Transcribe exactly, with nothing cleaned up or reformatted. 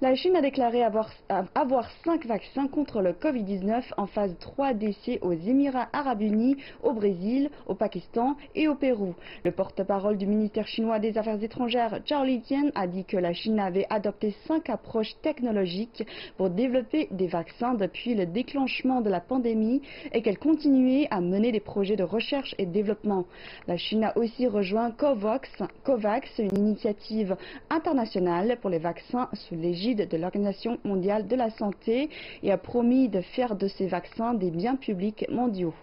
La Chine a déclaré avoir, avoir cinq vaccins contre le Covid dix-neuf en phase trois d'essai aux Émirats Arabes Unis, au Brésil, au Pakistan et au Pérou. Le porte-parole du ministère chinois des Affaires étrangères, Zhao Lijian, a dit que la Chine avait adopté cinq approches technologiques pour développer des vaccins depuis le déclenchement de la pandémie et qu'elle continuait à mener des projets de recherche et développement. La Chine a aussi rejoint COVAX, COVAX, une initiative internationale pour les vaccins sous l'égide de l'Organisation mondiale de la santé, et a promis de faire de ces vaccins des biens publics mondiaux.